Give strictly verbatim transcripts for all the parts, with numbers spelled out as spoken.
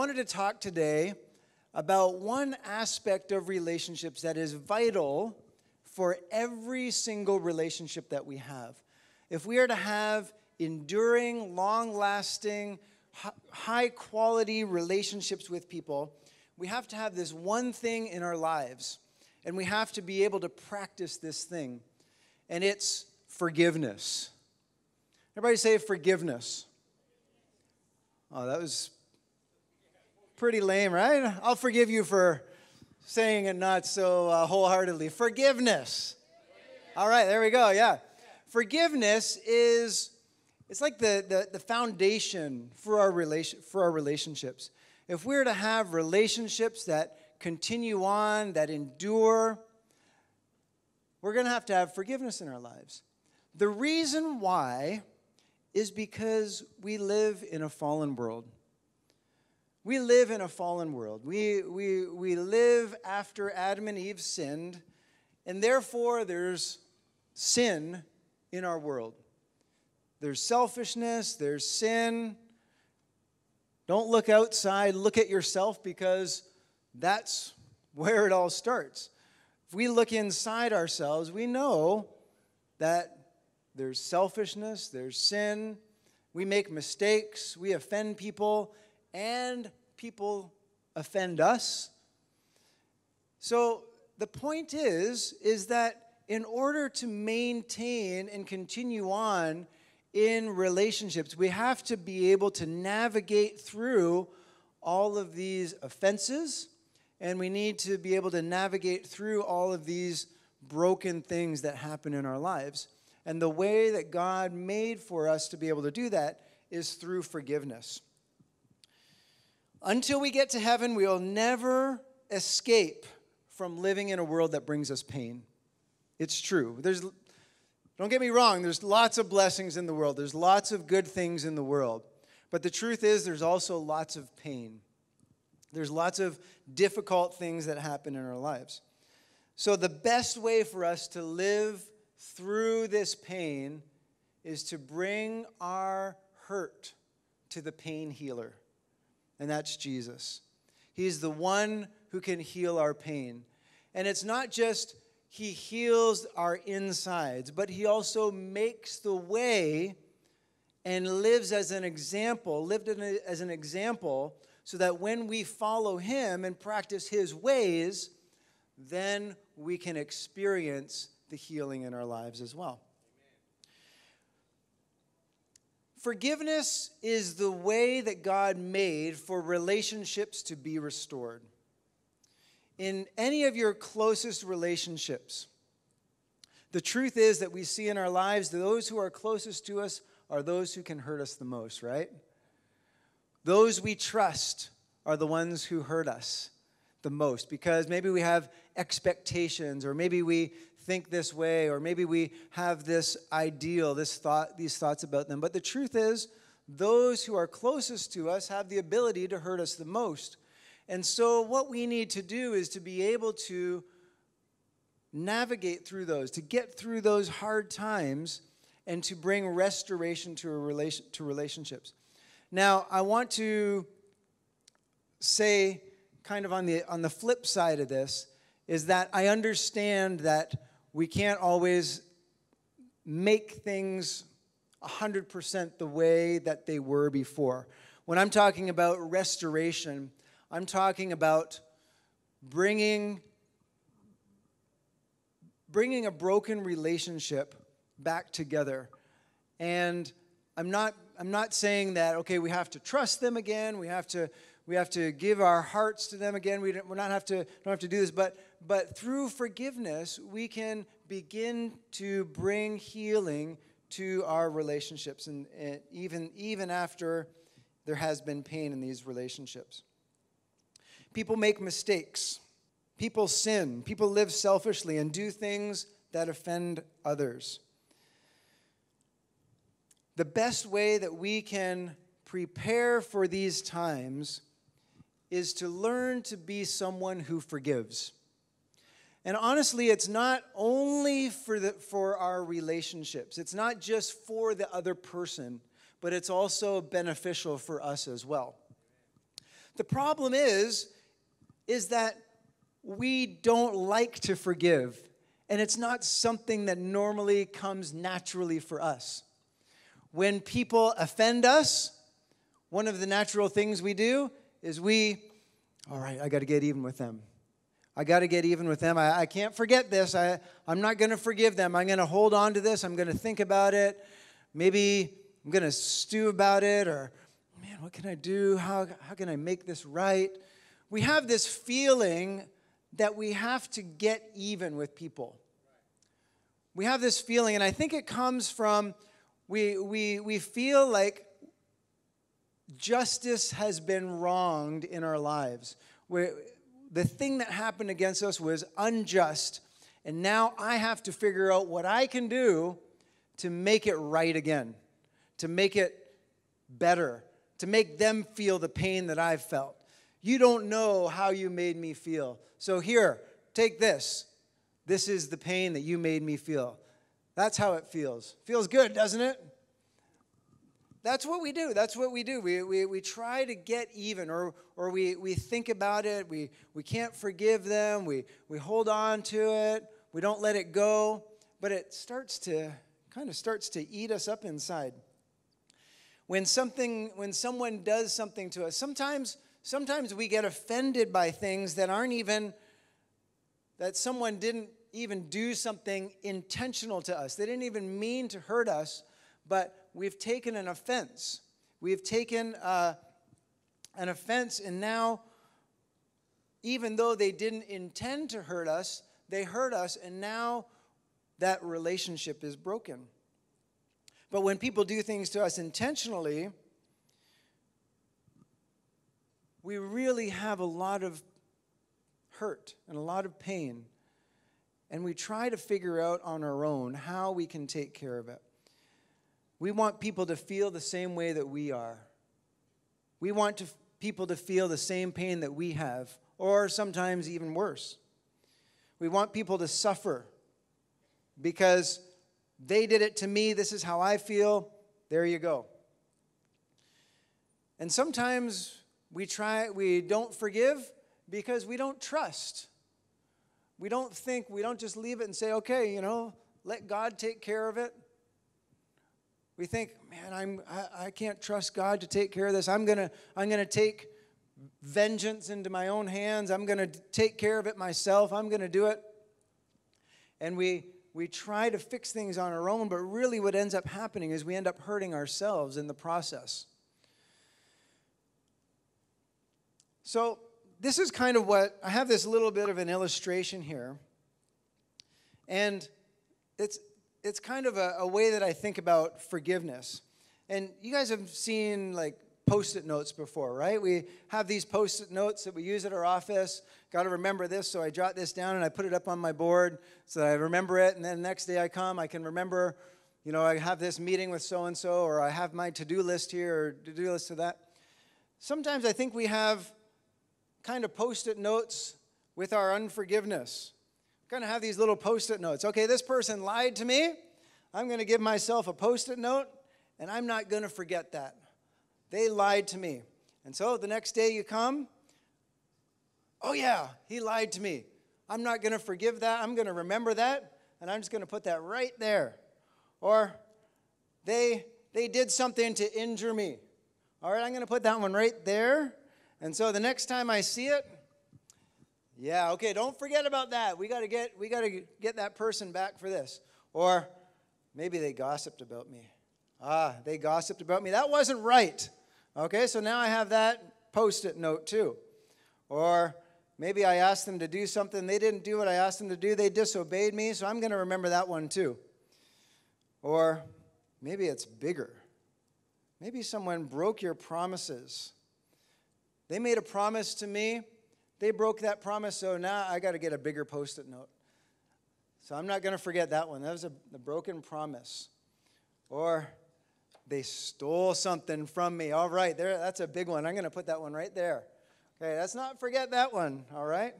wanted to talk today about one aspect of relationships that is vital for every single relationship that we have. If we are to have enduring, long-lasting, high-quality relationships with people, we have to have this one thing in our lives, and we have to be able to practice this thing, and it's forgiveness. Everybody say forgiveness. Oh, that was pretty lame, right? I'll forgive you for saying it not so uh, wholeheartedly. Forgiveness. All right, there we go, yeah. Forgiveness is, it's like the, the, the foundation for our relation, for our relationships. If we're to have relationships that continue on, that endure, we're going to have to have forgiveness in our lives. The reason why is because we live in a fallen world. We live in a fallen world. We, we, we live after Adam and Eve sinned, and therefore there's sin in our world. There's selfishness, there's sin. Don't look outside, look at yourself, because that's where it all starts. If we look inside ourselves, we know that there's selfishness, there's sin, we make mistakes, we offend people, and people offend us. So the point is, is that in order to maintain and continue on in relationships, we have to be able to navigate through all of these offenses, and we need to be able to navigate through all of these broken things that happen in our lives. And the way that God made for us to be able to do that is through forgiveness. Until we get to heaven, we will never escape from living in a world that brings us pain. It's true. There's, don't get me wrong, there's lots of blessings in the world. There's lots of good things in the world. But the truth is, there's also lots of pain. There's lots of difficult things that happen in our lives. So the best way for us to live through this pain is to bring our hurt to the pain healer, and that's Jesus. He's the one who can heal our pain. And it's not just he heals our insides, but he also makes the way and lives as an example, lived as an example, so that when we follow him and practice his ways, then we can experience the healing in our lives as well. Amen. Forgiveness is the way that God made for relationships to be restored. In any of your closest relationships, the truth is that we see in our lives that those who are closest to us are those who can hurt us the most, right? Those we trust are the ones who hurt us the most, because maybe we have expectations, or maybe we think this way, or maybe we have this ideal, this thought, these thoughts about them. But the truth is, those who are closest to us have the ability to hurt us the most. And so what we need to do is to be able to navigate through those, to get through those hard times, and to bring restoration to a relation to relationships. Now, I want to say, kind of on the on the flip side of this, is that I understand that we can't always make things one hundred percent the way that they were before. When I'm talking about restoration, I'm talking about bringing, bringing a broken relationship back together. And I'm not, I'm not saying that, okay, we have to trust them again, we have to, we have to give our hearts to them again, we don't, we're not have to, don't have to do this, but But through forgiveness, we can begin to bring healing to our relationships, and, and even, even after there has been pain in these relationships. People make mistakes. People sin. People live selfishly and do things that offend others. The best way that we can prepare for these times is to learn to be someone who forgives. And honestly, it's not only for, the, for our relationships. It's not just for the other person, but it's also beneficial for us as well. The problem is, is that we don't like to forgive, and it's not something that normally comes naturally for us. When people offend us, one of the natural things we do is we, all right, I got to get even with them. I got to get even with them. I, I can't forget this. I, I'm not going to forgive them. I'm going to hold on to this. I'm going to think about it. Maybe I'm going to stew about it, or, man, what can I do? How, how can I make this right? We have this feeling that we have to get even with people. We have this feeling, and I think it comes from we, we, we feel like justice has been wronged in our lives. We're, the thing that happened against us was unjust, and now I have to figure out what I can do to make it right again, to make it better, to make them feel the pain that I've felt. You don't know how you made me feel. So here, take this. This is the pain that you made me feel. That's how it feels. Feels good, doesn't it? That's what we do. That's what we do. We, we, we try to get even, or, or we, we think about it. We, we can't forgive them. We, we hold on to it. We don't let it go. But it starts to, kind of starts to eat us up inside. When something, when someone does something to us, sometimes, sometimes we get offended by things that aren't even, that someone didn't even do something intentional to us. They didn't even mean to hurt us, but we've taken an offense. We've taken uh, an offense, and now, even though they didn't intend to hurt us, they hurt us, and now that relationship is broken. But when people do things to us intentionally, we really have a lot of hurt and a lot of pain, and we try to figure out on our own how we can take care of it. We want people to feel the same way that we are. We want to, people to feel the same pain that we have, or sometimes even worse. We want people to suffer because they did it to me, this is how I feel, there you go. And sometimes we try, we don't forgive because we don't trust. We don't think, we don't just leave it and say, okay, you know, let God take care of it. We think, man, I'm, I, I can't trust God to take care of this. I'm gonna, I'm gonna take vengeance into my own hands. I'm gonna take care of it myself. I'm gonna do it. And we, we try to fix things on our own, but really what ends up happening is we end up hurting ourselves in the process. So this is kind of what, I have this little bit of an illustration here. And it's, it's kind of a, a way that I think about forgiveness. And you guys have seen, like, Post-it notes before, right? We have these Post-it notes that we use at our office. Got to remember this, so I jot this down and I put it up on my board so that I remember it. And then the next day I come, I can remember, you know, I have this meeting with so-and-so, or I have my to-do list here, or to-do list to that. Sometimes I think we have kind of Post-it notes with our unforgiveness. Kind of have these little Post-it notes. Okay, this person lied to me. I'm going to give myself a Post-it note, and I'm not going to forget that. They lied to me. And so the next day you come, oh yeah, he lied to me. I'm not going to forgive that. I'm going to remember that, and I'm just going to put that right there. Or they, they did something to injure me. All right, I'm going to put that one right there. And so the next time I see it, yeah, okay, don't forget about that. We got to get we got to get that person back for this. Or maybe they gossiped about me. Ah, they gossiped about me. That wasn't right. Okay, so now I have that Post-it note too. Or maybe I asked them to do something. They didn't do what I asked them to do. They disobeyed me, so I'm going to remember that one too. Or maybe it's bigger. Maybe someone broke your promises. They made a promise to me. They broke that promise, so now I got to get a bigger Post-it note. So I'm not going to forget that one. That was a, a broken promise. Or they stole something from me. All right, there, that's a big one. I'm going to put that one right there. Okay, let's not forget that one, all right?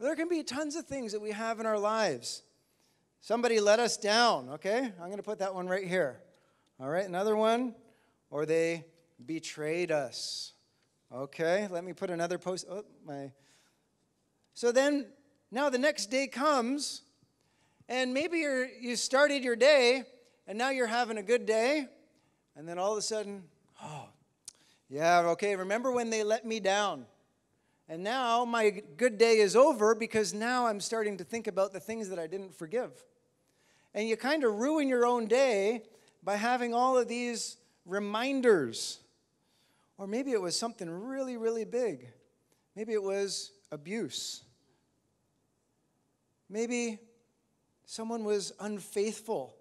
There can be tons of things that we have in our lives. Somebody let us down, okay? I'm going to put that one right here. All right, another one. Or they betrayed us. Okay, let me put another post. Oh, my. So then, now the next day comes, and maybe you're, you started your day, and now you're having a good day, and then all of a sudden, oh, yeah, okay, remember when they let me down? And now my good day is over because now I'm starting to think about the things that I didn't forgive. And you kind of ruin your own day by having all of these reminders. Or maybe it was something really, really big. Maybe it was abuse. Maybe someone was unfaithful.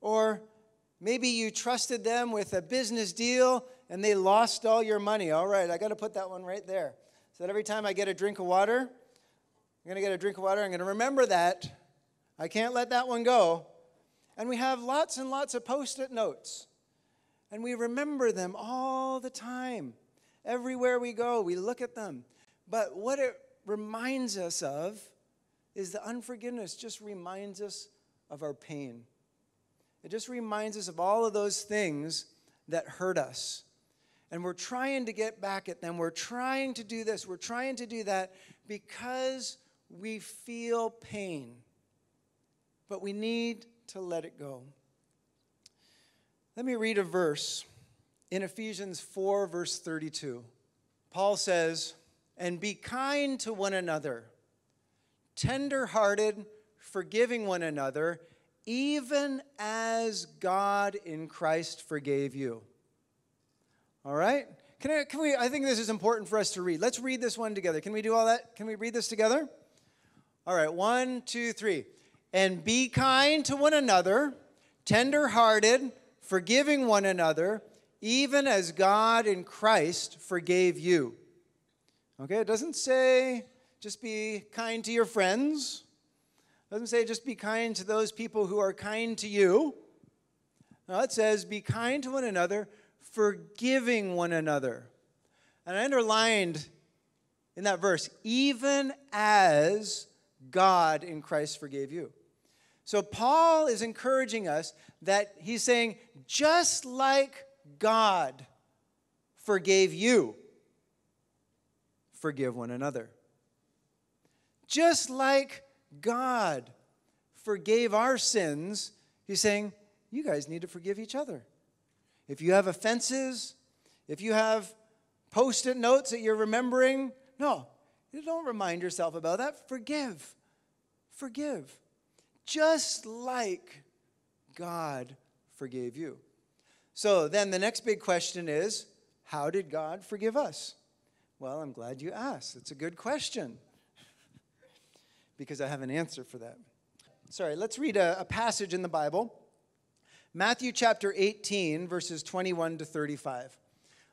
Or maybe you trusted them with a business deal and they lost all your money. All right, I got to put that one right there. So that every time I get a drink of water, I'm going to get a drink of water, I'm going to remember that. I can't let that one go. And we have lots and lots of post-it notes. And we remember them all the time. Everywhere we go, we look at them. But what it reminds us of is the unforgiveness just reminds us of our pain. It just reminds us of all of those things that hurt us. And we're trying to get back at them. We're trying to do this. We're trying to do that because we feel pain. But we need to let it go. Let me read a verse in Ephesians four, verse thirty-two. Paul says, "And be kind to one another, tender-hearted, forgiving one another, even as God in Christ forgave you." All right? Can I, can we, I think this is important for us to read. Let's read this one together. Can we do all that? Can we read this together? All right, one, two, three. "And be kind to one another, tender-hearted, forgiving one another, even as God in Christ forgave you." Okay, it doesn't say just be kind to your friends. It doesn't say just be kind to those people who are kind to you. No, it says be kind to one another, forgiving one another. And I underlined in that verse, even as God in Christ forgave you. So Paul is encouraging us that he's saying, just like God forgave you, forgive one another. Just like God forgave our sins, he's saying, you guys need to forgive each other. If you have offenses, if you have post-it notes that you're remembering, no, you don't remind yourself about that. Forgive. Forgive. Just like God forgave you. So then the next big question is, how did God forgive us? Well, I'm glad you asked. It's a good question because I have an answer for that. Sorry, let's read a, a passage in the Bible. Matthew chapter eighteen, verses twenty-one to thirty-five.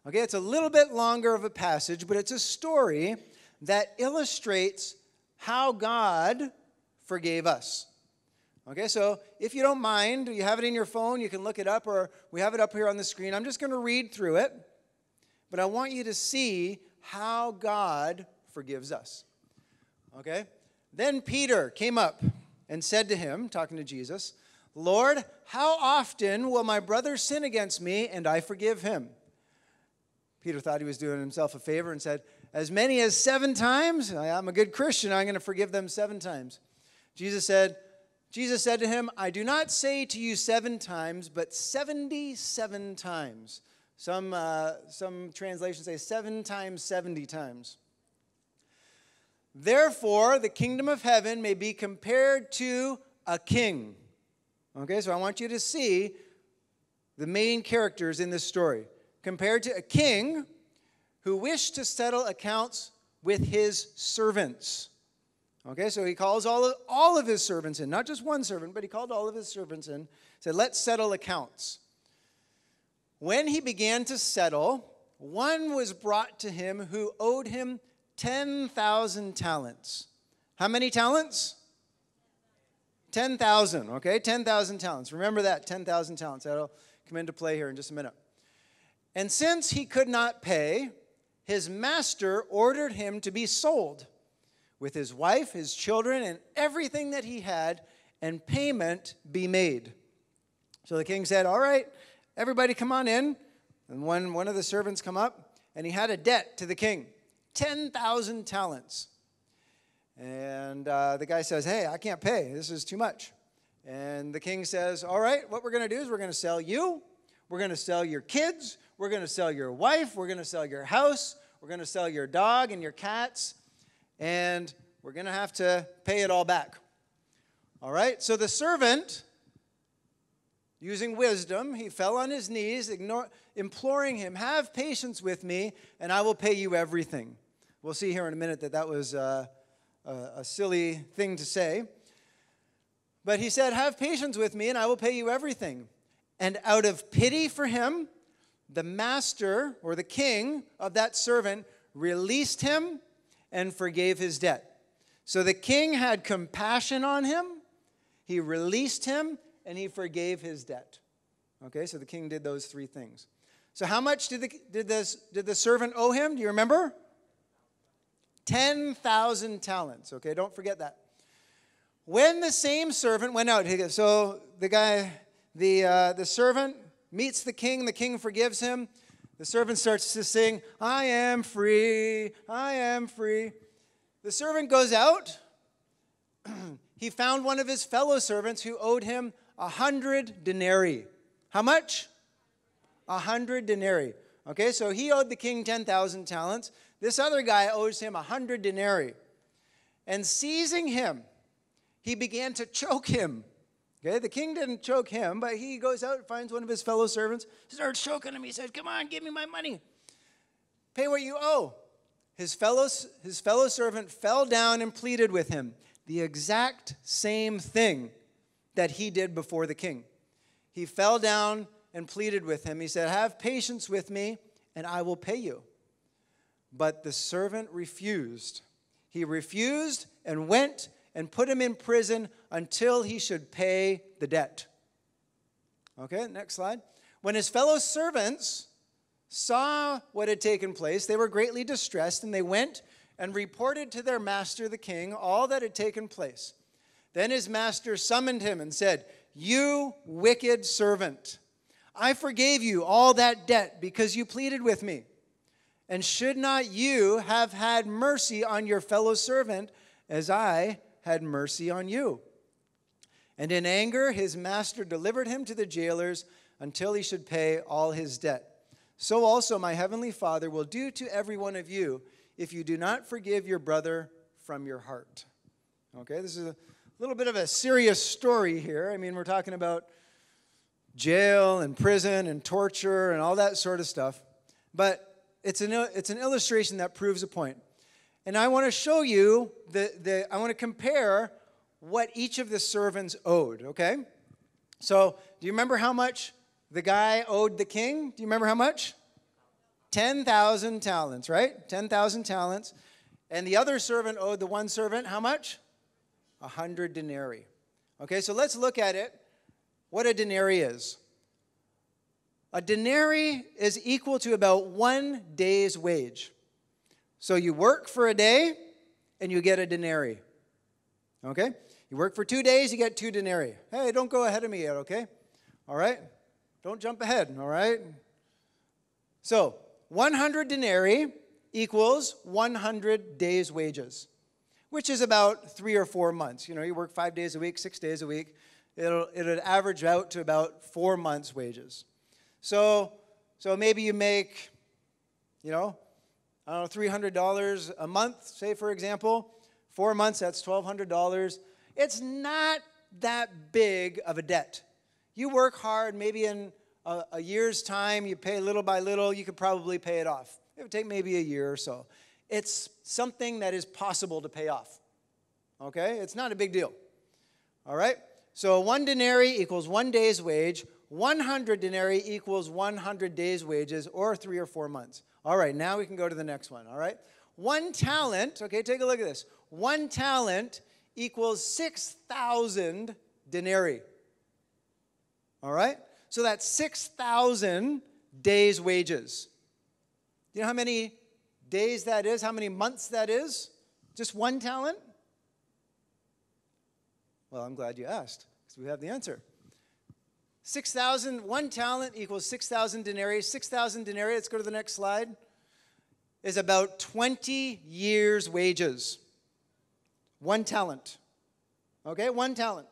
Okay, it's a little bit longer of a passage, but it's a story that illustrates how God forgave us. Okay, so if you don't mind, you have it in your phone, you can look it up, or we have it up here on the screen. I'm just going to read through it, but I want you to see how God forgives us. Okay, then Peter came up and said to him, talking to Jesus, "Lord, how often will my brother sin against me and I forgive him?" Peter thought he was doing himself a favor and said, "As many as seven times? I'm a good Christian, I'm going to forgive them seven times." Jesus said, Jesus said to him, "I do not say to you seven times, but seventy-seven times." Some, uh, some translations say seven times seventy times. "Therefore, the kingdom of heaven may be compared to a king." Okay, so I want you to see the main characters in this story. Compared to a king who wished to settle accounts with his servants. Okay, so he calls all of, all of his servants in, not just one servant, but he called all of his servants in, said, "Let's settle accounts." When he began to settle, one was brought to him who owed him ten thousand talents. How many talents? ten thousand, okay, ten thousand talents. Remember that, ten thousand talents. That'll come into play here in just a minute. "And since he could not pay, his master ordered him to be sold with his wife, his children, and everything that he had, and payment be made." So the king said, "All right, everybody come on in." And one, one of the servants come up, and he had a debt to the king, ten thousand talents. And uh, the guy says, hey, I can't pay. This is too much. And the king says, all right, what we're going to do is we're going to sell you. We're going to sell your kids. We're going to sell your wife. We're going to sell your house. We're going to sell your dog and your cats. And we're going to have to pay it all back. All right, so the servant, using wisdom, he fell on his knees, ignore, imploring him, have patience with me, and I will pay you everything. We'll see here in a minute that that was uh, a, a silly thing to say. But he said, have patience with me, and I will pay you everything. And out of pity for him, the master or the king of that servant released him and forgave his debt. So the king had compassion on him. He released him, and he forgave his debt. Okay, so the king did those three things. So how much did the, did this, did the servant owe him? Do you remember? ten thousand talents. Okay, don't forget that. When the same servant went out, so the guy, the, uh, the servant meets the king. The king forgives him. The servant starts to sing, I am free, I am free. The servant goes out. He found one of his fellow servants who owed him a hundred denarii. How much? A hundred denarii. Okay, so he owed the king ten thousand talents. This other guy owes him a hundred denarii. And seizing him, he began to choke him. Okay, the king didn't choke him, but he goes out and finds one of his fellow servants, starts choking him. He says, come on, give me my money. Pay what you owe. His fellow, his fellow servant fell down and pleaded with him the exact same thing that he did before the king. He fell down and pleaded with him. He said, have patience with me, and I will pay you. But the servant refused. He refused and went and put him in prison until he should pay the debt. Okay, next slide. When his fellow servants saw what had taken place, they were greatly distressed, and they went and reported to their master, the king, all that had taken place. Then his master summoned him and said, you wicked servant, I forgave you all that debt because you pleaded with me. And should not you have had mercy on your fellow servant as I had mercy on you? And in anger, his master delivered him to the jailers until he should pay all his debt. So also my heavenly Father will do to every one of you if you do not forgive your brother from your heart. Okay, this is a little bit of a serious story here. I mean, we're talking about jail and prison and torture and all that sort of stuff. But it's an, it's an illustration that proves a point. And I want to show you, the, the I want to compare what each of the servants owed, okay? So do you remember how much the guy owed the king? Do you remember how much? ten thousand talents, right? ten thousand talents. And the other servant owed the one servant how much? A hundred denarii. Okay, so let's look at it, what a denarii is. A denarii is equal to about one day's wage. So you work for a day, and you get a denarii. Okay? You work for two days, you get two denarii. Hey, don't go ahead of me yet, okay? All right? Don't jump ahead, all right? So, one hundred denarii equals one hundred days' wages, which is about three or four months. You know, you work five days a week, six days a week. It'll, it'll average out to about four months' wages. So, so maybe you make, you know, I don't know, three hundred dollars a month, say, for example. Four months, that's twelve hundred dollars. It's not that big of a debt. You work hard, maybe in a, a year's time, you pay little by little, you could probably pay it off. It would take maybe a year or so. It's something that is possible to pay off, okay? It's not a big deal, all right? So one denarii equals one day's wage. one hundred denarii equals one hundred days' wages, or three or four months. All right, now we can go to the next one, all right? One talent, okay, take a look at this. One talent equals six thousand denarii, all right? So that's six thousand days' wages. You know how many days that is, how many months that is? Just one talent? Well, I'm glad you asked, because we have the answer. six thousand, one talent equals six thousand denarii. six thousand denarii, let's go to the next slide. is about twenty years' wages. One talent. Okay, one talent.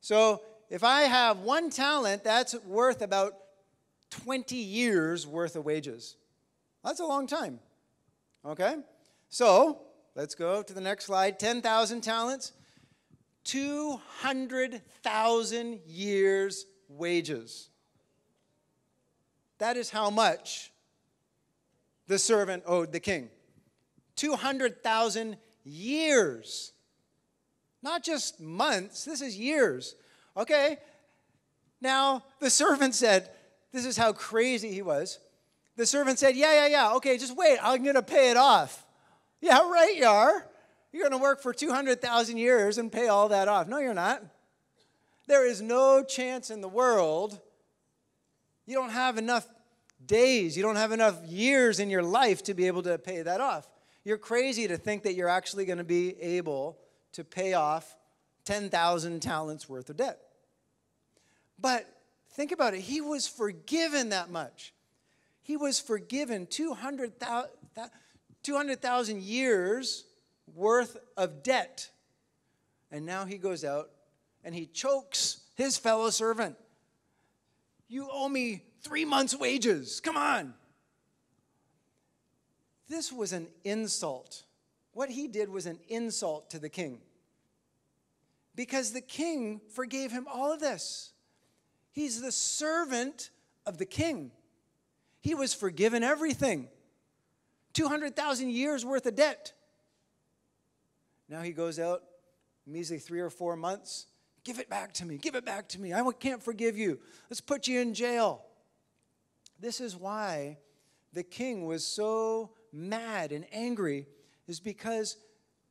So if I have one talent, that's worth about twenty years' worth of wages. That's a long time. Okay? So let's go to the next slide. ten thousand talents. two hundred thousand years' wages. That is how much the servant owed the king. two hundred thousand years. Not just months. This is years. Okay. Now, the servant said, this is how crazy he was. The servant said, yeah, yeah, yeah. Okay, just wait. I'm going to pay it off. Yeah, right you are. You're going to work for two hundred thousand years and pay all that off. No, you're not. There is no chance in the world. You don't have enough days. You don't have enough years in your life to be able to pay that off. You're crazy to think that you're actually going to be able to pay off ten thousand talents worth of debt. But think about it. He was forgiven that much. He was forgiven two hundred thousand years worth of debt. And now he goes out and he chokes his fellow servant. You owe me three months' wages. Come on. This was an insult. What he did was an insult to the king. Because the king forgave him all of this. He's the servant of the king. He was forgiven everything. two hundred thousand years worth of debt. Now he goes out, measly three or four months. Give it back to me. Give it back to me. I can't forgive you. Let's put you in jail. This is why the king was so mad and angry, is because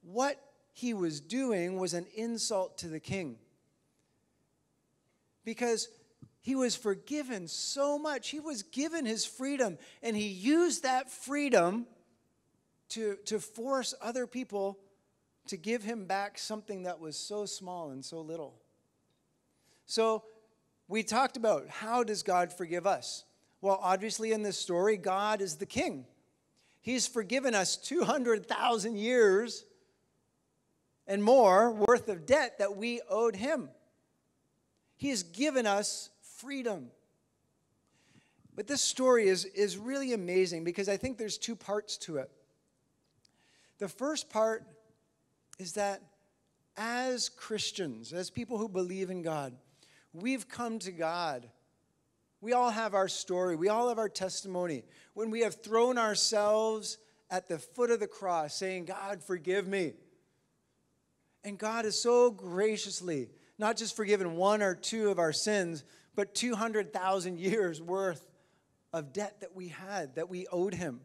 what he was doing was an insult to the king. Because he was forgiven so much. He was given his freedom, and he used that freedom to, to force other people to give him back something that was so small and so little. So we talked about, how does God forgive us? Well, obviously in this story, God is the king. He's forgiven us two hundred thousand years and more worth of debt that we owed him. He's given us freedom. But this story is, is really amazing, because I think there's two parts to it. The first part is that as Christians, as people who believe in God, we've come to God. We all have our story. We all have our testimony. When we have thrown ourselves at the foot of the cross saying, God, forgive me. And God has so graciously not just forgiven one or two of our sins, but two hundred thousand years worth of debt that we had, that we owed him.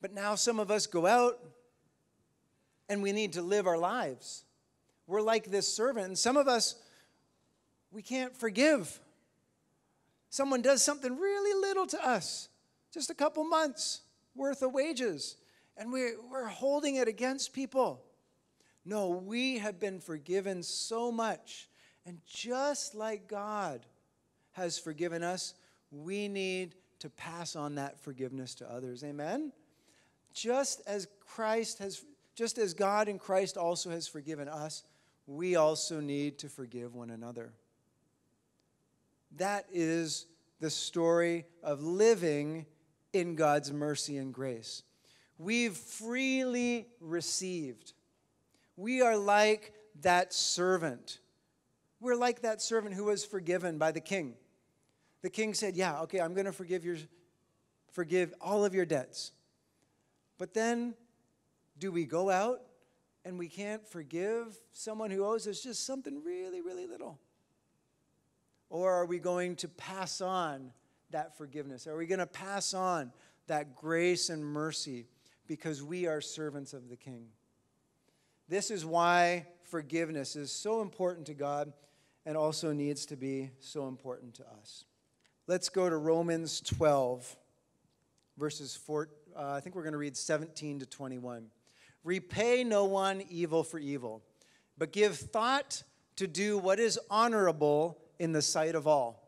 But now some of us go out, and we need to live our lives. We're like this servant. And some of us, we can't forgive. Someone does something really little to us. Just a couple months worth of wages. And we're, we're holding it against people. No, we have been forgiven so much. And just like God has forgiven us, we need to pass on that forgiveness to others. Amen? Just as Christ has Just as God in Christ also has forgiven us, we also need to forgive one another. That is the story of living in God's mercy and grace. We've freely received. We are like that servant. We're like that servant who was forgiven by the king. The king said, yeah, okay, I'm going to forgive your, forgive all of your debts. But then, do we go out and we can't forgive someone who owes us just something really, really little? Or are we going to pass on that forgiveness? Are we going to pass on that grace and mercy, because we are servants of the King? This is why forgiveness is so important to God, and also needs to be so important to us. Let's go to Romans twelve, verses four. Uh, I think we're going to read seventeen to twenty-one. Repay no one evil for evil, but give thought to do what is honorable in the sight of all.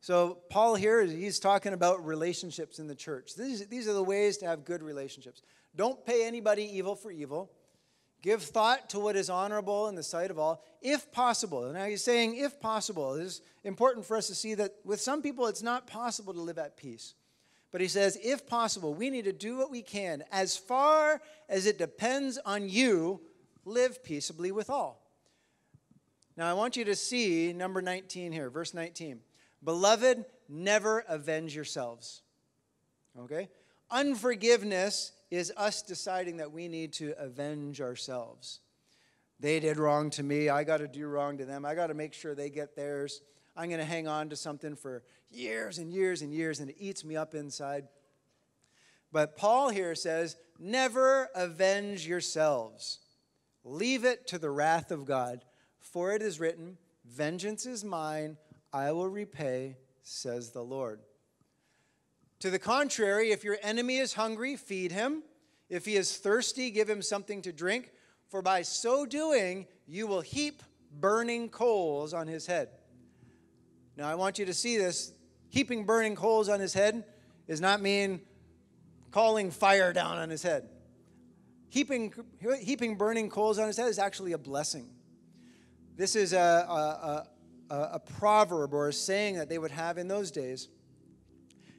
So Paul here, he's talking about relationships in the church. These, these are the ways to have good relationships. Don't pay anybody evil for evil. Give thought to what is honorable in the sight of all, if possible. Now he's saying if possible. It is important for us to see that with some people it's not possible to live at peace. But he says, if possible, we need to do what we can. As far as it depends on you, live peaceably with all. Now I want you to see number nineteen here, verse nineteen. Beloved, never avenge yourselves. Okay? Unforgiveness is us deciding that we need to avenge ourselves. They did wrong to me. I got to do wrong to them. I got to make sure they get theirs. I'm going to hang on to something for years and years and years, and it eats me up inside. But Paul here says, never avenge yourselves. Leave it to the wrath of God. For it is written, vengeance is mine, I will repay, says the Lord. To the contrary, if your enemy is hungry, feed him. If he is thirsty, give him something to drink. For by so doing, you will heap burning coals on his head. Now, I want you to see this. Heaping burning coals on his head does not mean calling fire down on his head. Heaping, heaping burning coals on his head is actually a blessing. This is a, a, a, a proverb or a saying that they would have in those days.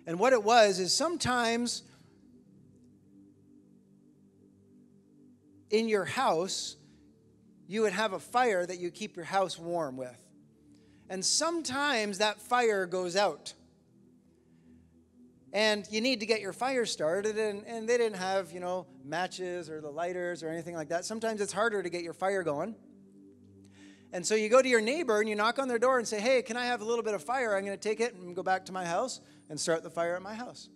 And what it was is sometimes in your house, you would have a fire that you keep your house warm with. And sometimes that fire goes out. And you need to get your fire started. And, and they didn't have, you know, matches or the lighters or anything like that. Sometimes it's harder to get your fire going. And so you go to your neighbor and you knock on their door and say, hey, can I have a little bit of fire? I'm going to take it and go back to my house and start the fire at my house.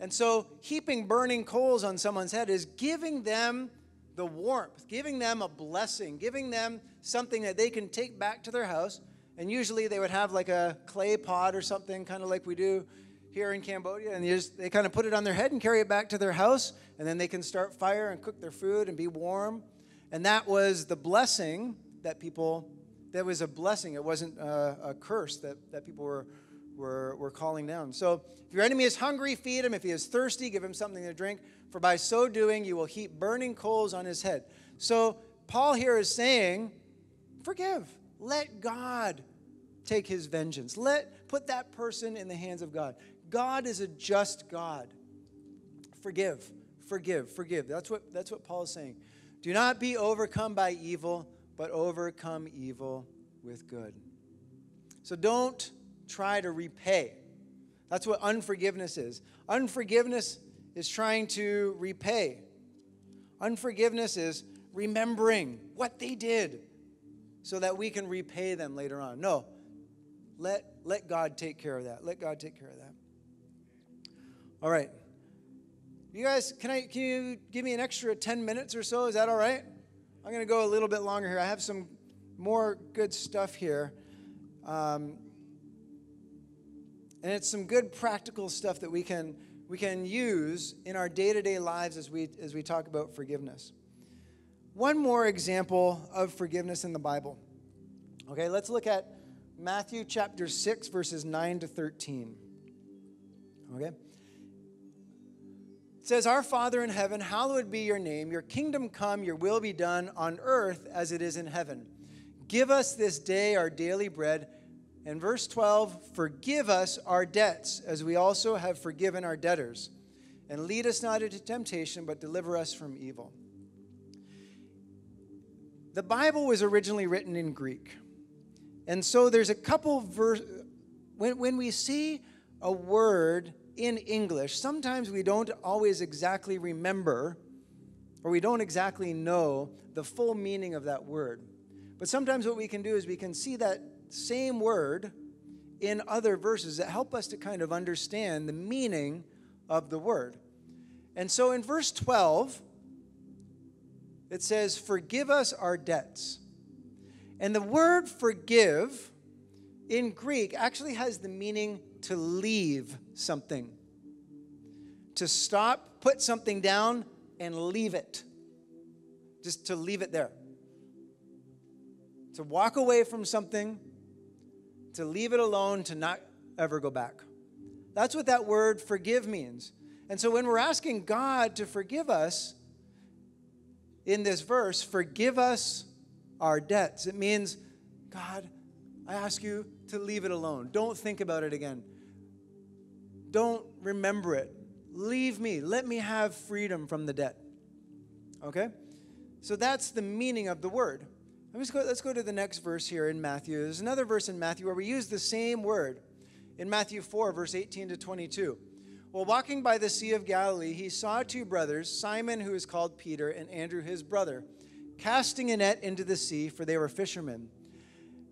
And so heaping burning coals on someone's head is giving them the warmth, giving them a blessing, giving them something that they can take back to their house. And usually they would have like a clay pot or something, kind of like we do here in Cambodia. And they, just, they kind of put it on their head and carry it back to their house. And then they can start fire and cook their food and be warm. And that was the blessing that people, that was a blessing. It wasn't a, a curse that, that people were, were, were calling down. So if your enemy is hungry, feed him. If he is thirsty, give him something to drink. For by so doing, you will heap burning coals on his head. So Paul here is saying, forgive. Let God take his vengeance. Let, put that person in the hands of God. God is a just God. Forgive, forgive, forgive. That's what, that's what Paul is saying. Do not be overcome by evil, but overcome evil with good. So don't try to repay. That's what unforgiveness is. Unforgiveness is trying to repay. Unforgiveness is remembering what they did so that we can repay them later on. No, let, let God take care of that. Let God take care of that. All right. You guys, can, I, can you give me an extra ten minutes or so? Is that all right? I'm going to go a little bit longer here. I have some more good stuff here. Um, and it's some good practical stuff that we can, we can use in our day-to-day lives as we, as we talk about forgiveness. One more example of forgiveness in the Bible. Okay, let's look at Matthew chapter six, verses nine to thirteen. Okay? It says, our Father in heaven, hallowed be your name. Your kingdom come, your will be done on earth as it is in heaven. Give us this day our daily bread. And verse twelve, forgive us our debts as we also have forgiven our debtors. And lead us not into temptation, but deliver us from evil. The Bible was originally written in Greek. And so there's a couple verses. When, when we see a word in English, sometimes we don't always exactly remember or we don't exactly know the full meaning of that word. But sometimes what we can do is we can see that same word in other verses that help us to kind of understand the meaning of the word. And so in verse twelve, it says, forgive us our debts. And the word forgive in Greek actually has the meaning to leave something. To stop, put something down, and leave it. Just to leave it there. To walk away from something, to leave it alone, to not ever go back. That's what that word forgive means. And so when we're asking God to forgive us in this verse, forgive us our debts, it means, God, I ask you to leave it alone. Don't think about it again. Don't remember it. Leave me. Let me have freedom from the debt. Okay? So that's the meaning of the word. Let's go, let's go to the next verse here in Matthew. There's another verse in Matthew where we use the same word. In Matthew four, verse eighteen to twenty-two. While walking by the Sea of Galilee, he saw two brothers, Simon, who is called Peter, and Andrew, his brother, casting a net into the sea, for they were fishermen.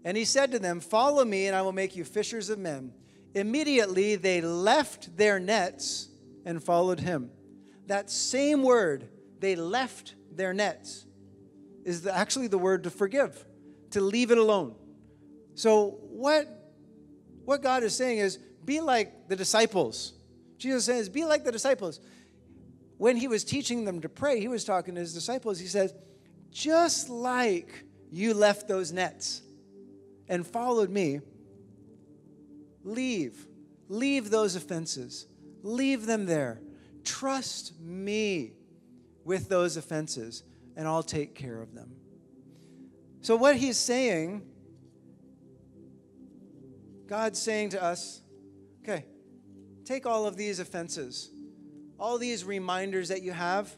And he said to them, "Follow me, and I will make you fishers of men." Immediately they left their nets and followed him. That same word, they left their nets, is the, actually the word to forgive, to leave it alone. So what, what God is saying is, be like the disciples. Jesus says, be like the disciples. When he was teaching them to pray, he was talking to his disciples. He says, just like you left those nets and followed me, leave. Leave those offenses. Leave them there. Trust me with those offenses, and I'll take care of them. So what he's saying, God's saying to us, okay, take all of these offenses, all these reminders that you have,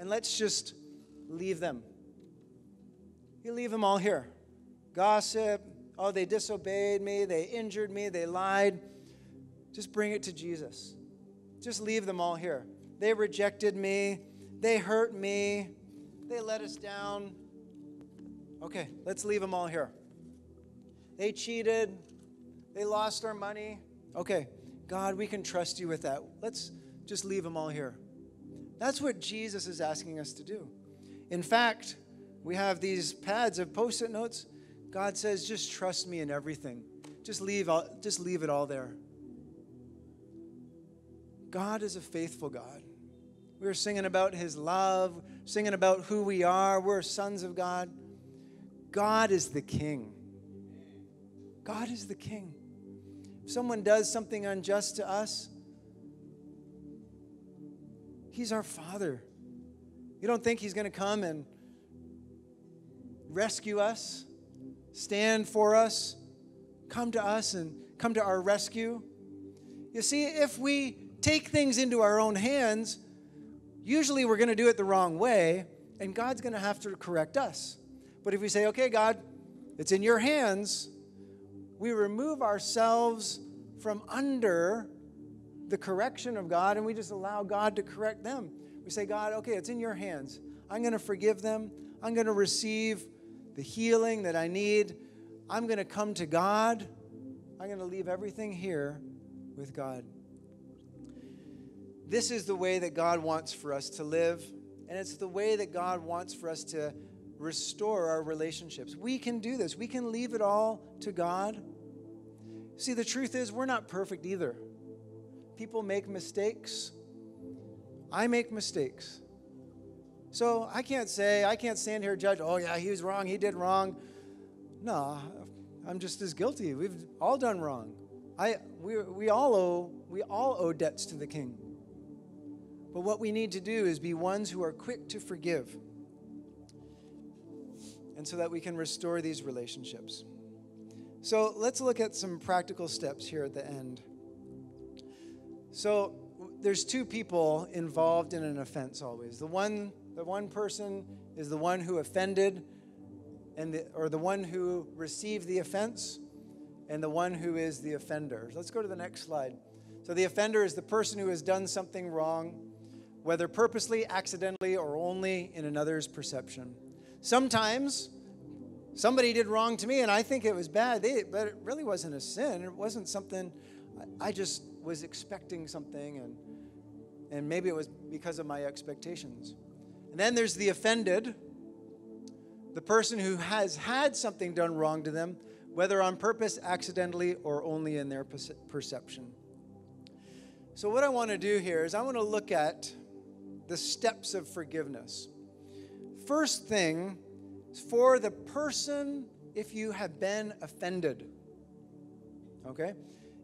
and let's just leave them. You leave them all here. Gossip, oh, they disobeyed me, they injured me, they lied. Just bring it to Jesus. Just leave them all here. They rejected me, they hurt me, they let us down. Okay, let's leave them all here. They cheated, they lost our money. Okay, God, we can trust you with that. Let's just leave them all here. That's what Jesus is asking us to do. In fact, we have these pads of post-it notes. God says, just trust me in everything. Just leave, all, just leave it all there. God is a faithful God. We were singing about his love, singing about who we are. We're sons of God. God is the king. God is the king. If someone does something unjust to us, he's our father. You don't think he's going to come and rescue us, stand for us, come to us and come to our rescue? You see, if we take things into our own hands, usually we're going to do it the wrong way, and God's going to have to correct us. But if we say, okay, God, it's in your hands, we remove ourselves from under the correction of God, and we just allow God to correct them. We say, God, okay, it's in your hands. I'm going to forgive them. I'm going to receive the healing that I need. I'm going to come to God. I'm going to leave everything here with God. This is the way that God wants for us to live, and it's the way that God wants for us to restore our relationships. We can do this. We can leave it all to God. See, the truth is we're not perfect either. People make mistakes. I make mistakes. So I can't say, I can't stand here and judge, oh yeah, he was wrong, he did wrong. No, I'm just as guilty. We've all done wrong. I, we, we, all owe, we all owe debts to the King. But what we need to do is be ones who are quick to forgive, and so that we can restore these relationships. So let's look at some practical steps here at the end. So there's two people involved in an offense always. The one, the one person is the one who offended, and the, or the one who received the offense, and the one who is the offender. Let's go to the next slide. So the offender is the person who has done something wrong, whether purposely, accidentally, or only in another's perception. Sometimes somebody did wrong to me and I think it was bad, they, but it really wasn't a sin. It wasn't something, I just was expecting something, and, and maybe it was because of my expectations. And then there's the offended, the person who has had something done wrong to them, whether on purpose, accidentally, or only in their perception. So what I want to do here is I want to look at the steps of forgiveness. First thing, for the person, if you have been offended, okay?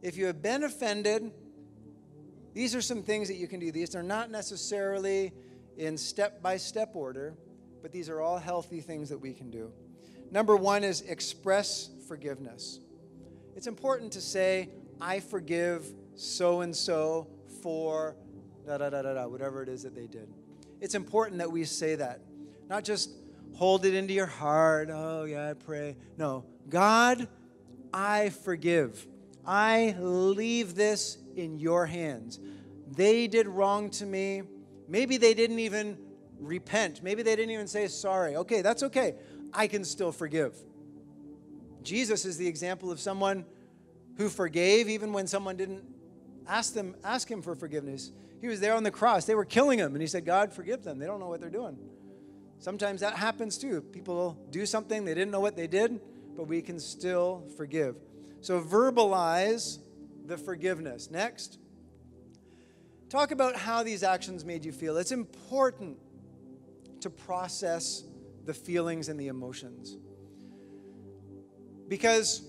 If you have been offended, these are some things that you can do. These are not necessarily in step-by-step order, but these are all healthy things that we can do. Number one is express forgiveness. It's important to say, I forgive so-and-so for da-da-da-da-da, whatever it is that they did. It's important that we say that. Not just hold it into your heart. Oh, yeah, I pray. No. God, I forgive. I leave this in your hands. They did wrong to me. Maybe they didn't even repent. Maybe they didn't even say sorry. Okay, that's okay. I can still forgive. Jesus is the example of someone who forgave even when someone didn't ask them, ask him for forgiveness. He was there on the cross. They were killing him. And he said, God, forgive them. They don't know what they're doing. Sometimes that happens too. People do something. They didn't know what they did, but we can still forgive. So verbalize the forgiveness. Next, talk about how these actions made you feel. It's important to process the feelings and the emotions, because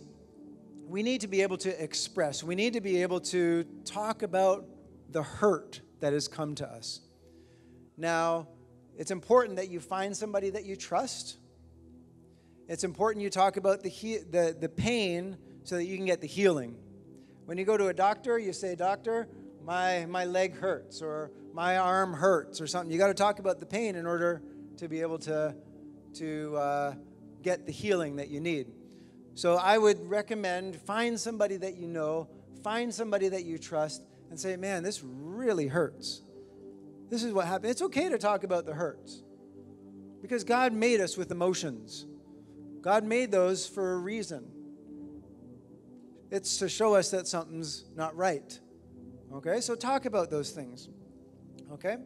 we need to be able to express. We need to be able to talk about the hurt that has come to us. Now, it's important that you find somebody that you trust. It's important you talk about the, he the, the pain so that you can get the healing. When you go to a doctor, you say, doctor, my, my leg hurts, or my arm hurts, or something. You got to talk about the pain in order to be able to, to uh, get the healing that you need. So I would recommend find somebody that you know, find somebody that you trust, and say, man, this really hurts. This is what happened. It's okay to talk about the hurts, because God made us with emotions. God made those for a reason. It's to show us that something's not right. Okay? So talk about those things. Okay?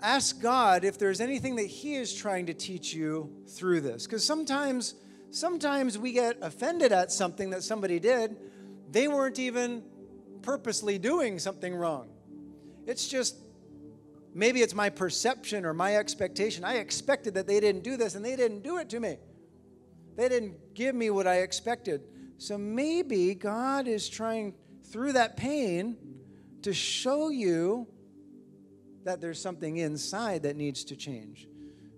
Ask God if there's anything that he is trying to teach you through this. Because sometimes, sometimes we get offended at something that somebody did. They weren't even purposely doing something wrong. It's just, maybe it's my perception or my expectation. I expected that they didn't do this, and they didn't do it to me. They didn't give me what I expected. So maybe God is trying through that pain to show you that there's something inside that needs to change.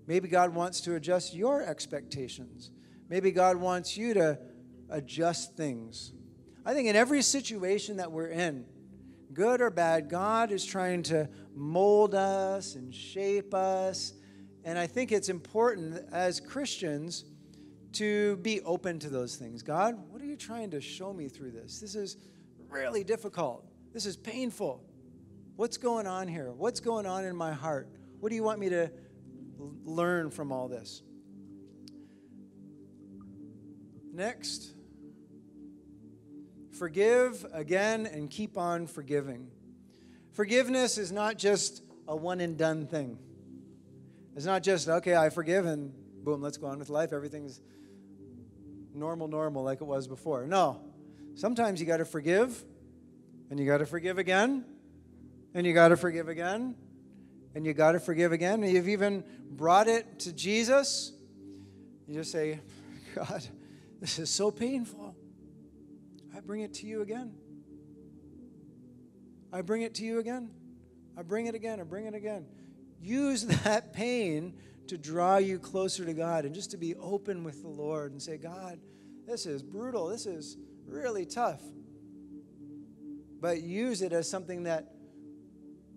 Maybe God wants to adjust your expectations. Maybe God wants you to adjust things. I think in every situation that we're in, good or bad, God is trying to mold us and shape us. And I think it's important as Christians to be open to those things. God, what are you trying to show me through this? This is really difficult. This is painful. What's going on here? What's going on in my heart? What do you want me to learn from all this? Next, forgive again and keep on forgiving. Forgiveness is not just a one-and-done thing. It's not just, okay, I forgive and boom, let's go on with life. Everything's normal, normal like it was before. No. Sometimes you got to forgive, and you got to forgive again, and you got to forgive again, and you got to forgive again. And you've even brought it to Jesus. You just say, God, this is so painful. I bring it to you again. I bring it to you again. I bring it again. I bring it again. Use that pain to draw you closer to God, and just to be open with the Lord and say, God, this is brutal. This is really tough. But use it as something that,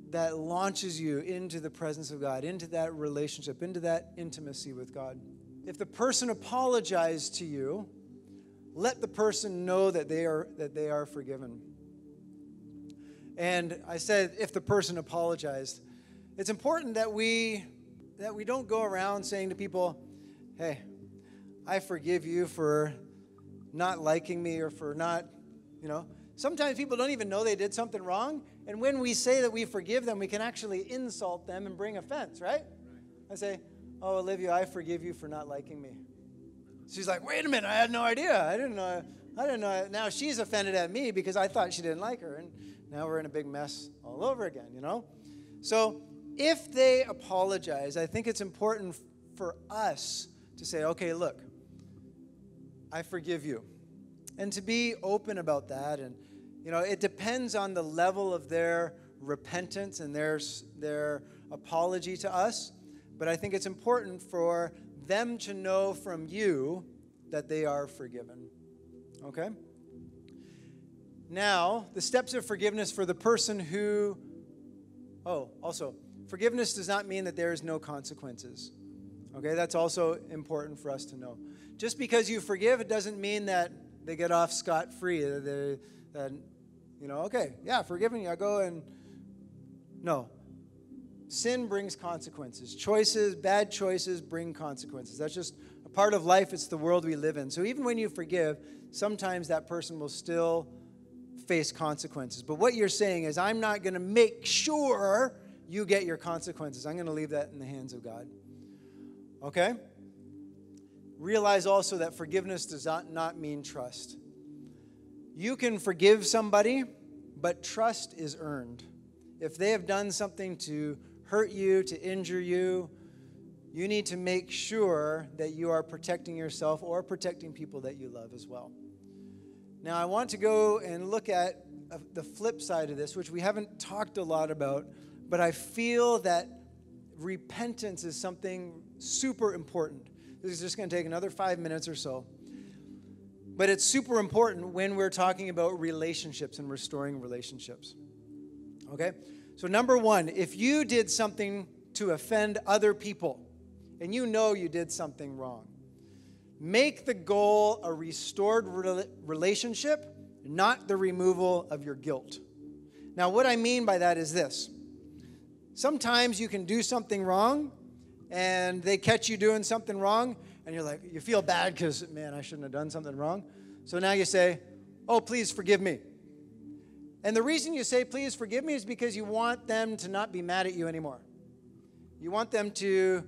that launches you into the presence of God, into that relationship, into that intimacy with God. If the person apologized to you, let the person know that they are that they are forgiven. And I said, if the person apologized, it's important that we that we don't go around saying to people, hey, I forgive you for not liking me, or for not, you know. Sometimes people don't even know they did something wrong, and when we say that we forgive them, we can actually insult them and bring offense, right? I say, oh, Olivia, I forgive you for not liking me. She's like, wait a minute, I had no idea. I didn't know. I didn't know. Now she's offended at me because I thought she didn't like her. And now we're in a big mess all over again, you know? So if they apologize, I think it's important for us to say, okay, look, I forgive you. And to be open about that. And, you know, it depends on the level of their repentance and their, their apology to us. But I think it's important for them to know from you that they are forgiven. Okay? Now, the steps of forgiveness for the person who... Oh, also, forgiveness does not mean that there is no consequences. Okay? That's also important for us to know. Just because you forgive, it doesn't mean that they get off scot-free. That, you know, okay, yeah, forgiving you, I go and... No. Sin brings consequences. Choices, bad choices bring consequences. That's just a part of life. It's the world we live in. So even when you forgive, sometimes that person will still face consequences. But what you're saying is, I'm not going to make sure you get your consequences. I'm going to leave that in the hands of God. Okay? Realize also that forgiveness does not, not mean trust. You can forgive somebody, but trust is earned. If they have done something to hurt you, to injure you, you need to make sure that you are protecting yourself or protecting people that you love as well. Now, I want to go and look at the flip side of this, which we haven't talked a lot about, but I feel that repentance is something super important. This is just going to take another five minutes or so. But it's super important when we're talking about relationships and restoring relationships. Okay? So number one, if you did something to offend other people, and you know you did something wrong, make the goal a restored re- relationship, not the removal of your guilt. Now, what I mean by that is this. Sometimes you can do something wrong, and they catch you doing something wrong, and you're like, you feel bad because, man, I shouldn't have done something wrong. So now you say, oh, please forgive me. And the reason you say, please forgive me, is because you want them to not be mad at you anymore. You want them to,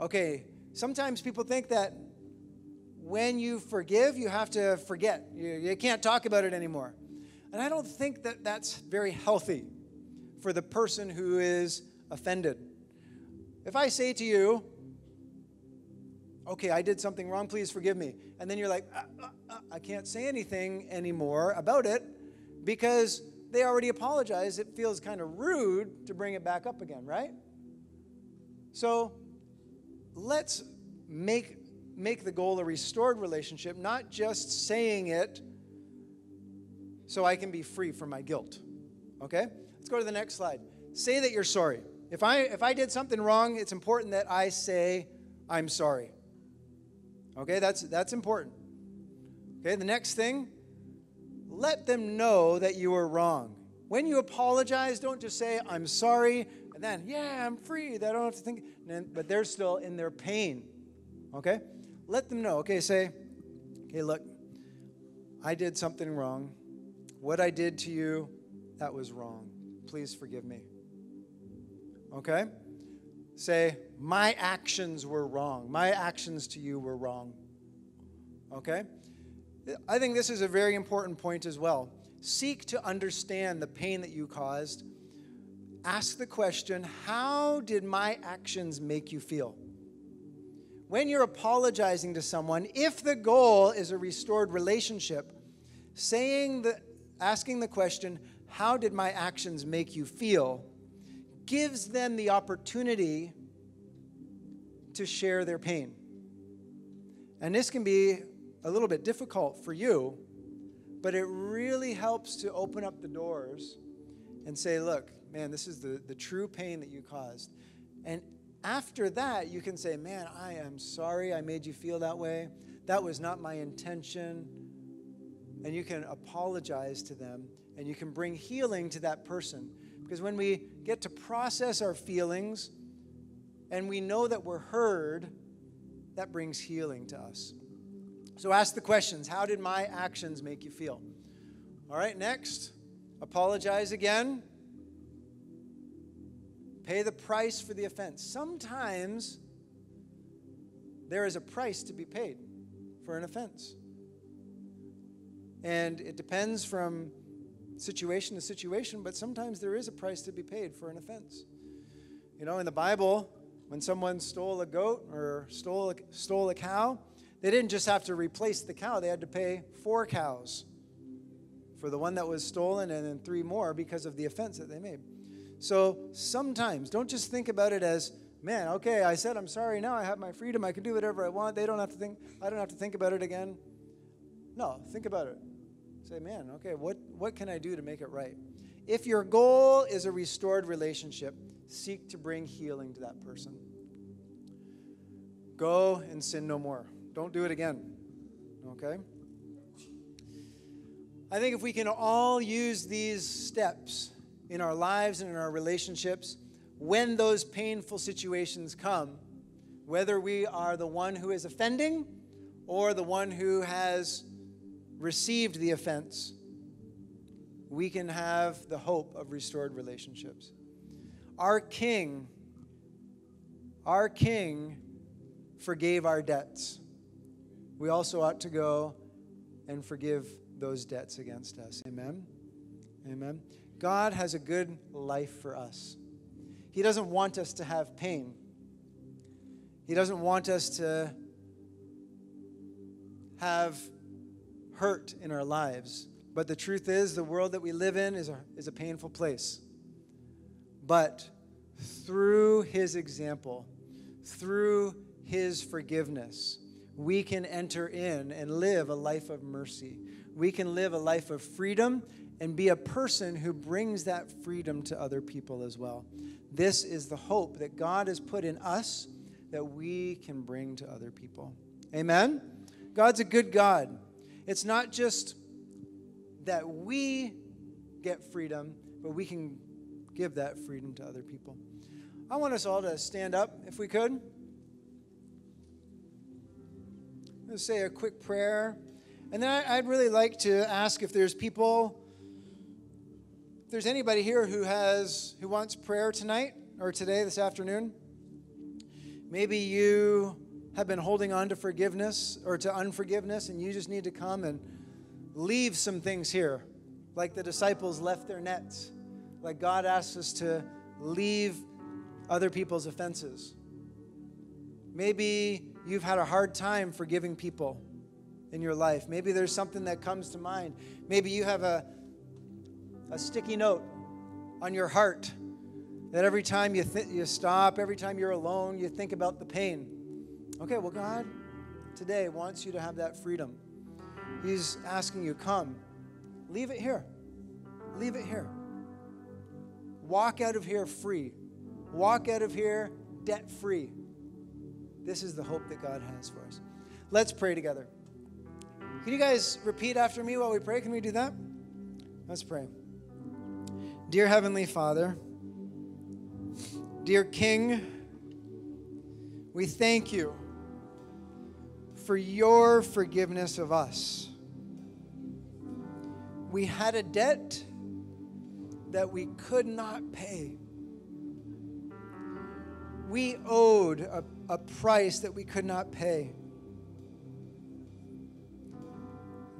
okay, sometimes people think that when you forgive, you have to forget. You, you can't talk about it anymore. And I don't think that that's very healthy for the person who is offended. If I say to you, okay, I did something wrong, please forgive me. And then you're like, uh, uh, uh, I can't say anything anymore about it. Because they already apologized, it feels kind of rude to bring it back up again, right? So let's make, make the goal a restored relationship, not just saying it so I can be free from my guilt, okay? Let's go to the next slide. Say that you're sorry. If I, if I did something wrong, it's important that I say I'm sorry, okay? That's, that's important, okay? The next thing. Let them know that you were wrong. When you apologize, don't just say, I'm sorry, and then, yeah, I'm free. I don't have to think. But they're still in their pain, okay? Let them know. Okay, say, okay, look, I did something wrong. What I did to you, that was wrong. Please forgive me, okay? Say, my actions were wrong. My actions to you were wrong, okay? I think this is a very important point as well. Seek to understand the pain that you caused. Ask the question, how did my actions make you feel? When you're apologizing to someone, if the goal is a restored relationship, saying the, asking the question, how did my actions make you feel, gives them the opportunity to share their pain. And this can be a little bit difficult for you, but it really helps to open up the doors and say, look, man, this is the, the true pain that you caused. And after that, you can say, man, I am sorry I made you feel that way. That was not my intention. And you can apologize to them, and you can bring healing to that person. Because when we get to process our feelings and we know that we're heard, that brings healing to us. So ask the questions. How did my actions make you feel? All right, next. Apologize again. Pay the price for the offense. Sometimes there is a price to be paid for an offense. And it depends from situation to situation, but sometimes there is a price to be paid for an offense. You know, in the Bible, when someone stole a goat or stole a, stole a cow, They didn't just have to replace the cow. They had to pay four cows for the one that was stolen and then three more because of the offense that they made. So sometimes, don't just think about it as, man, okay, I said I'm sorry, now I have my freedom, I can do whatever I want, they don't have to think, I don't have to think about it again. No, think about it. Say, man, okay, what, what can I do to make it right? If your goal is a restored relationship, seek to bring healing to that person. Go and sin no more. Don't do it again, okay? I think if we can all use these steps in our lives and in our relationships, when those painful situations come, whether we are the one who is offending or the one who has received the offense, we can have the hope of restored relationships. Our King, our King forgave our debts. We also ought to go and forgive those debts against us. Amen? Amen. God has a good life for us. He doesn't want us to have pain. He doesn't want us to have hurt in our lives. But the truth is, the world that we live in is a, is a painful place. But through his example, through his forgiveness, we can enter in and live a life of mercy. We can live a life of freedom and be a person who brings that freedom to other people as well. This is the hope that God has put in us that we can bring to other people. Amen? God's a good God. It's not just that we get freedom, but we can give that freedom to other people. I want us all to stand up, if we could. Let's say a quick prayer. And then I'd really like to ask if there's people... If there's anybody here who has who wants prayer tonight or today, this afternoon, maybe you have been holding on to forgiveness or to unforgiveness, and you just need to come and leave some things here, like the disciples left their nets, like God asks us to leave other people's offenses. Maybe you've had a hard time forgiving people in your life. Maybe there's something that comes to mind. Maybe you have a A sticky note on your heart that every time you th- you stop, every time you're alone, you think about the pain. Okay, well, God today wants you to have that freedom. He's asking you, come, leave it here. Leave it here. Walk out of here free. Walk out of here debt-free. This is the hope that God has for us. Let's pray together. Can you guys repeat after me while we pray? Can we do that? Let's pray. Dear Heavenly Father, dear King, we thank you for your forgiveness of us. We had a debt that we could not pay. We owed a, a price that we could not pay.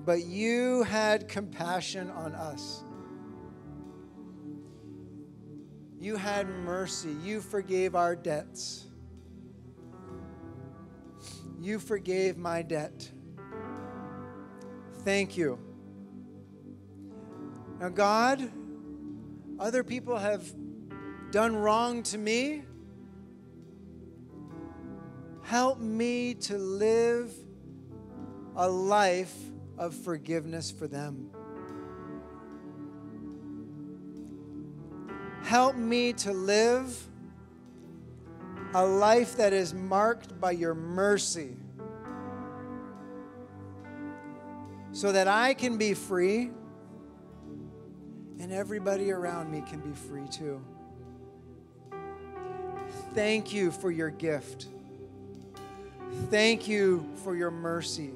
But you had compassion on us. You had mercy. You forgave our debts. You forgave my debt. Thank you. Now, God, other people have done wrong to me. Help me to live a life of forgiveness for them. Help me to live a life that is marked by your mercy so that I can be free and everybody around me can be free too. Thank you for your gift. Thank you for your mercy.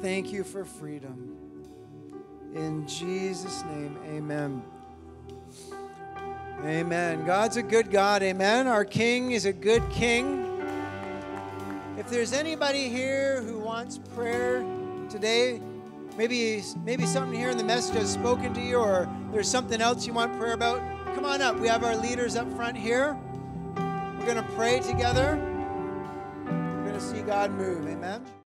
Thank you for freedom. In Jesus' name, amen. Amen. God's a good God, amen. Our King is a good King. If there's anybody here who wants prayer today, maybe, maybe something here in the message has spoken to you, or there's something else you want prayer about, come on up. We have our leaders up front here. We're going to pray together. to see God move. Amen.